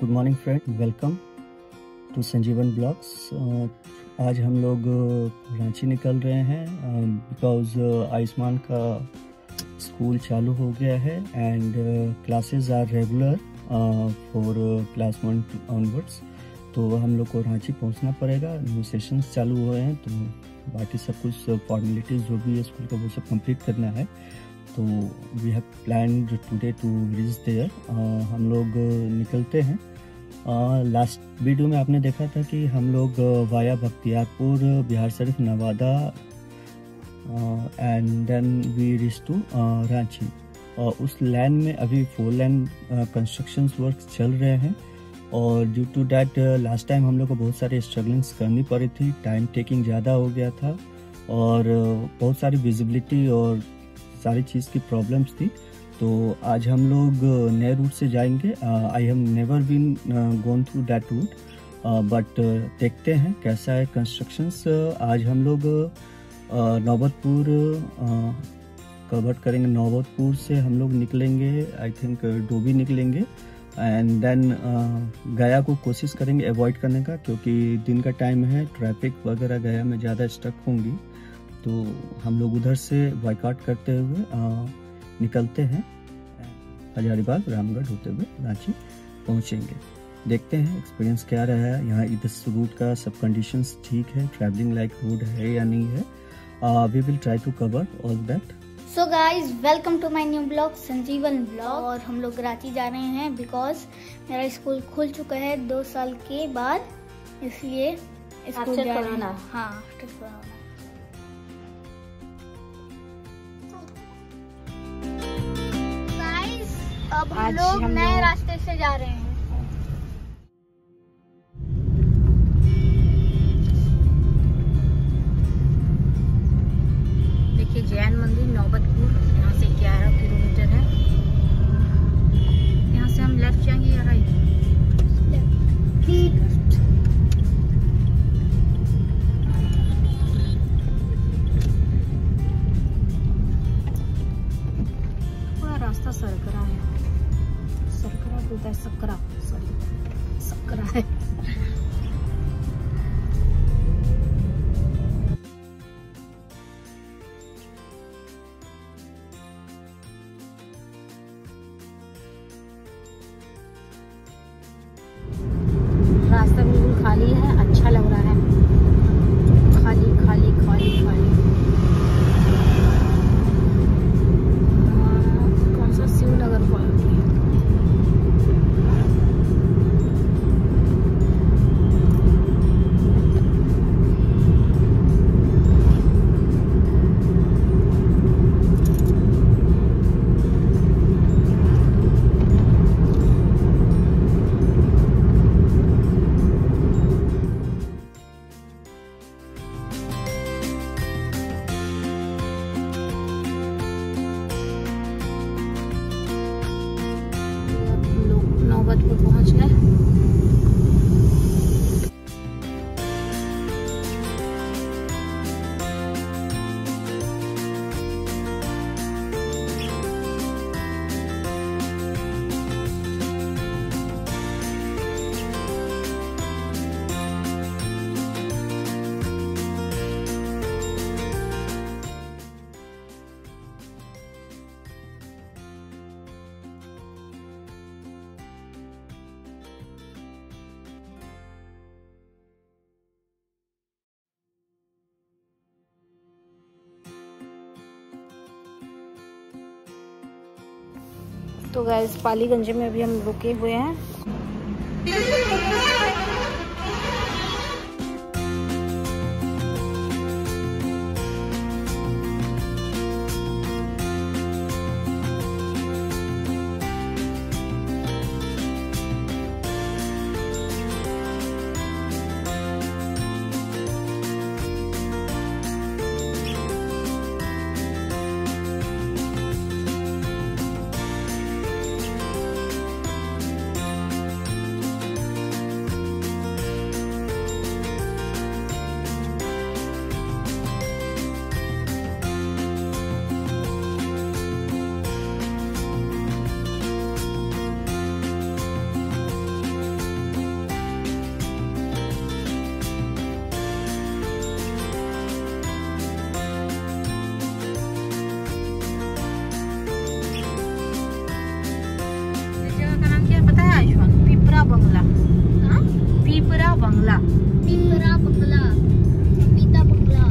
Good morning friend, welcome to Sanjeevan blocks. आज हम लोग रांची निकल रहे हैं बिकॉज आयुष्मान का स्कूल चालू हो गया है and classes are regular for class 1 onwards. तो हम लोग को रांची पहुंचना पड़ेगा। न्यू सेशंस चालू हुए हैं तो बाकी सब कुछ फॉर्मेलिटीज़ जो भी है स्कूल का वो सब कंप्लीट करना है। तो we have planned today to visit there. हम लोग निकलते हैं। लास्ट वीडियो में आपने देखा था कि हम लोग via Bakhtiyarpur, Bihar Sharif, Nawada and then we reach to Ranchi. उस लाइन में अभी 4 लेन कंस्ट्रक्शन वर्क चल रहे हैं और due to that last time हम लोग को बहुत सारी स्ट्रगलिंग्स करनी पड़ी थी। टाइम टेकिंग ज़्यादा हो गया था और बहुत सारी विजिबिलिटी और सारी चीज़ की प्रॉब्लम्स थी। तो आज हम लोग नए रूट से जाएंगे। I have never been gone through that route, but देखते हैं कैसा है कंस्ट्रक्शंस। आज हम लोग नौबतपुर कवर करेंगे। नौबतपुर से हम लोग निकलेंगे, आई थिंक डोभी निकलेंगे एंड देन गया को कोशिश करेंगे अवॉइड करने का, क्योंकि दिन का टाइम है, ट्रैफिक वगैरह गया में ज़्यादा स्टक होंगी। तो हम लोग उधर से बॉयकॉट करते हुए निकलते हैं। हजारीबाग रामगढ़ होते हुए रांची पहुंचेंगे। देखते हैं एक्सपीरियंस क्या रहा है यहाँ। इस रूट का सब कंडीशंस ठीक है, ट्रैवलिंग लाइक रोड है या नहीं है। We will try to cover all that. So guys, welcome to my new blog Sanjeevan blog. और हम लोग रांची जा रहे हैं बिकॉज मेरा स्कूल खुल चुका है 2 साल के बाद, इसलिए अब हम लोग नए रास्ते से जा रहे हैं। देखिए जैन मंदिर नौबतपुर, यहाँ से 11 किलोमीटर है। यहाँ से हम लेफ्ट जाएंगे या राइट? पूरा रास्ता सरकरा है, सकरा है। रास्ता बिल्कुल खाली है, अच्छा लग रहा है। खाली खाली खाली खाली। कौन सा शिवनगर पहुंच गए? तो गाइस पालीगंज में भी हम रुके हुए हैं। बंगला, पीपरा बंगला, पीपरा बंगला, पीता बंगला।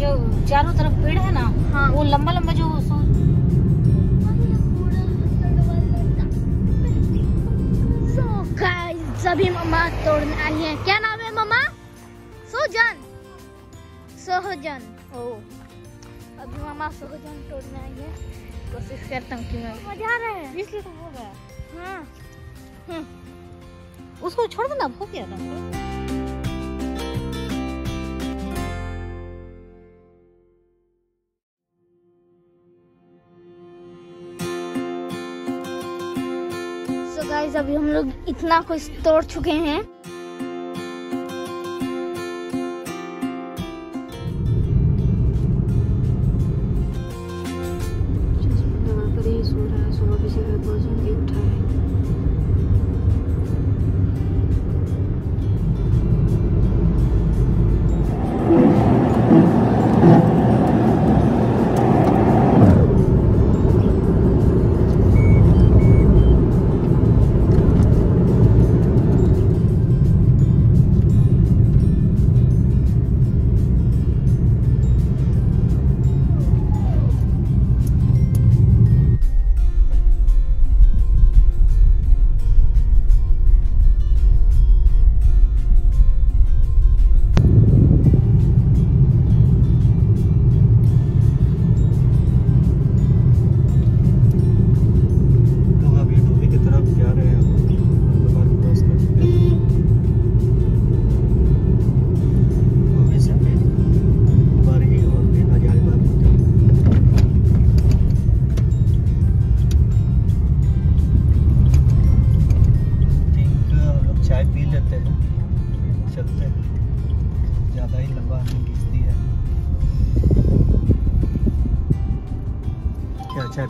जो चारों तरफ पेड़ है ना, हाँ, वो लंबा लंबा जो सभी मम्मा तोड़ने आई है। क्या नाम है मम्मा? सोहजन। सोहजन, ओ अभी मम्मा सोहजन तोड़ने आई है। कोशिश करता हूँ कि मैं मजा आ रहा है इसलिए तो हो गया। हाँ, उसको छोड़ देना, हो गया ना। गाइस अभी हम लोग इतना कुछ तोड़ चुके हैं।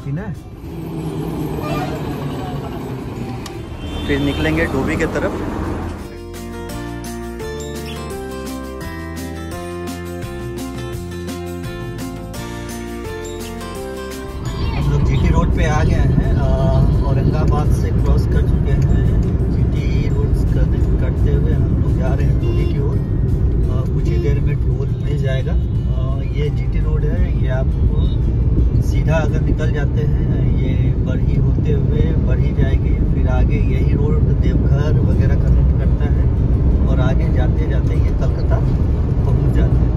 पीना है, फिर निकलेंगे डोभी की तरफ। हम लोग जीटी रोड पे आ गए हैं। औरंगाबाद से क्रॉस कर चुके हैं। जीटी रोड कटते हुए हम लोग जा रहे हैं डोभी की ओर। कुछ ही देर में टोल मिल जाएगा। ये जीटी रोड है। ये आपको सीधा अगर निकल जाते हैं, ये बरही होते हुए बरही जाएगी, फिर आगे यही रोड देवघर वगैरह कनेक्ट करता है और आगे जाते जाते ये कलकत्ता पहुंच जाते हैं।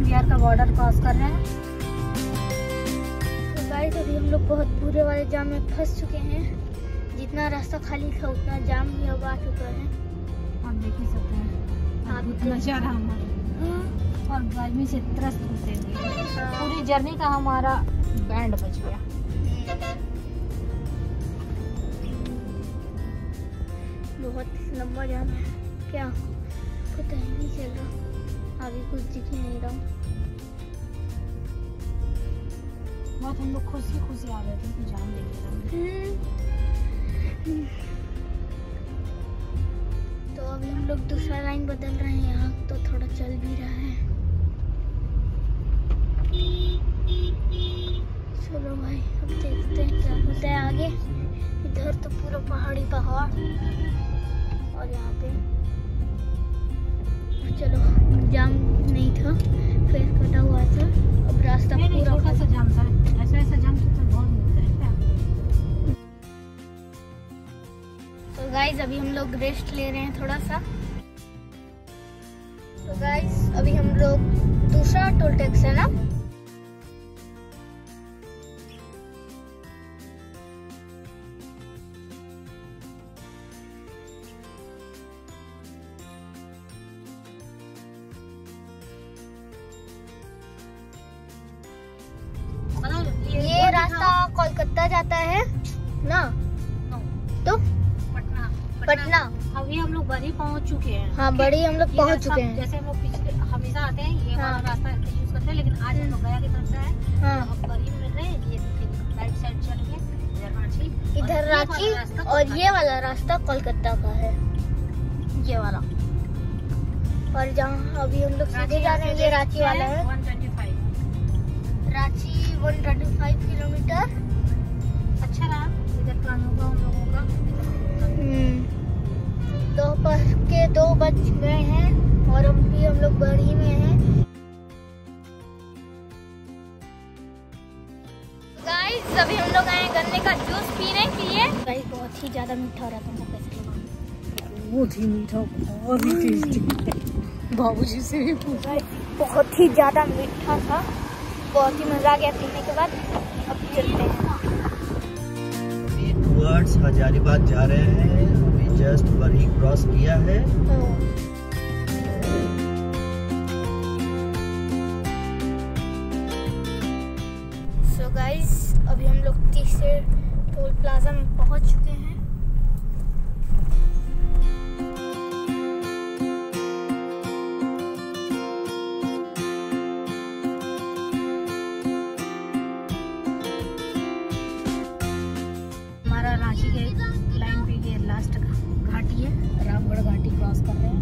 बिहार का बॉर्डर क्रॉस कर रहे हैं। तो गाइस अभी हम लोग बहुत बुरे वाले जाम में फंस चुके हैं। जितना रास्ता खाली था उतना जाम भी अब आ चुका है। आप देख ही सकते हैं, आप इतना नज़ारा हमारा और गर्मी से त्रस्त होते हुए पूरी जर्नी का हमारा बैंड बज गया। बहुत लंबा जाम है, क्या पता ही नहीं चल रहा, अभी कुछ दिख नहीं रहा। बहुत हम लोग खुशी खुशी आ गए थे जाम देख रहे। तो अभी हम लोग दूसरा लाइन बदल रहे हैं, यहाँ तो थोड़ा चल भी रहा है। चलो भाई अब देखते हैं क्या होता है आगे। इधर तो पूरा पहाड़ी पहाड़ और यहाँ पे चलो जाम नहीं था, फिर कटा हुआ था। अब रास्ता पूरा थोड़ा सा जाम था, ऐसा जाम तो बहुत होता है क्या। तो गाइस अभी हम लोग रेस्ट ले रहे हैं थोड़ा सा। तो गाइस अभी हम लोग दूसरा टोल टैक्स है ना, ये रास्ता कोलकाता जाता है ना। तो पटना अभी हम लोग बड़ी पहुंच चुके हैं। हाँ बड़ी हम लोग पहुंच चुके हैं। जैसे हम लोग पिछले हमेशा आते हैं ये वाला रास्ता यूज करते हैं, लेकिन आज हम लोग गया की तरफ से है। हाँ बड़ी मिल रहे हैं, ये राइट साइड चल के इधर रांची और ये वाला रास्ता कोलकाता का है, ये वाला। और जहाँ अभी हम लोग सीधे जा रहे हैं ये रांची वाला है। रांची 125 किलोमीटर। अच्छा रहा इधर प्लान होगा उन लोगों का। दोपहर के 2 बज गए हैं और अभी हम लोग बड़ी में हैं। गाइस अभी हम लोग आए हैं गन्ने का जूस पीने के लिए। गाइस बहुत ही ज्यादा मीठा हो रहा था, हमको कैसे लगा। बहुत ही मीठा, बहुत ही टेस्टी। बाबूजी से भी पूछा, बहुत ही ज्यादा मीठा था, बहुत ही मजा आ गया पीने के बाद। अब चलते हैं टुवर्ड्स हजारीबाग जा रहे हैं। अभी जस्ट बरही क्रॉस किया है। सो गाइस अभी हम लोग तीसरे टोल प्लाजा में पहुंच चुके हैं। रामगढ़ घाटी क्रॉस कर रहे हैं।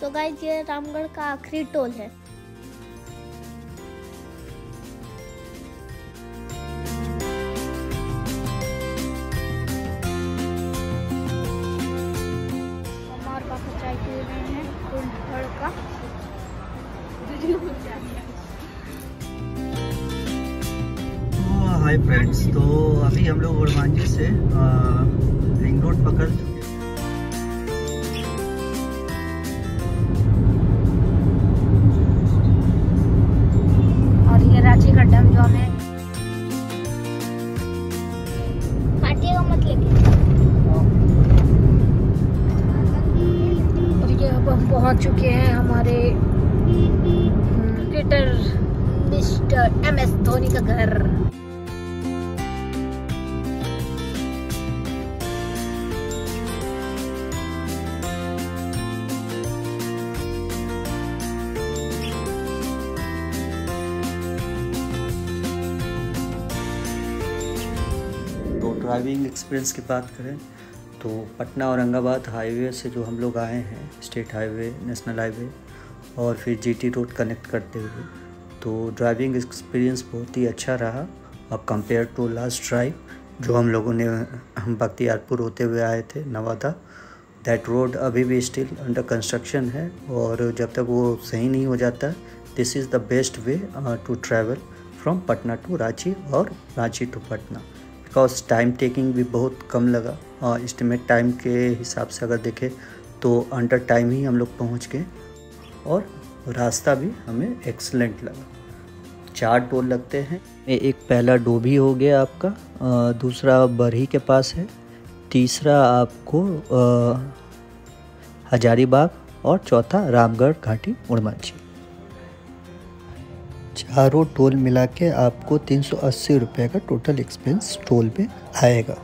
सो गाइस ये रामगढ़ का आखिरी टोल है। हाय फ्रेंड्स, तो अभी हम लोग ओरमांझी से रिंग रोड पकड़ चुके हैं और ये रांची का डैम जो है काटिएगा मत लेके। और ये अब हम पहुंच चुके हैं हमारे क्रिकेटर मिस्टर MS धोनी का घर। ड्राइविंग एक्सपीरियंस की बात करें तो पटना औरंगाबाद हाईवे से जो हम लोग आए हैं, स्टेट हाईवे, नेशनल हाईवे और फिर GT रोड कनेक्ट करते हुए, तो ड्राइविंग एक्सपीरियंस बहुत ही अच्छा रहा। अब कंपेयर टू लास्ट ड्राइव जो हम लोगों ने बख्तियारपुर होते हुए आए थे नवादा, दैट रोड अभी भी स्टिल अंडर कंस्ट्रक्शन है और जब तक वो सही नहीं हो जाता this is the best way to travel from Patna to Ranchi और Ranchi to Patna. Because time taking भी बहुत कम लगा, एस्टिमेट टाइम के हिसाब से अगर देखें तो अंडर टाइम ही हम लोग पहुँच गए और रास्ता भी हमें एक्सलेंट लगा। 4 टोल लगते हैं, एक पहला डोभी हो गया आपका, दूसरा बरही के पास है, तीसरा आपको हजारीबाग और चौथा रामगढ़ घाटी उड़माची। 4 टोल मिला के आपको 380 रुपये का टोटल एक्सपेंस टोल पे आएगा।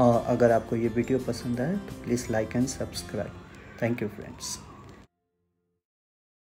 अगर आपको ये वीडियो पसंद आए तो please like and subscribe. Thank you friends.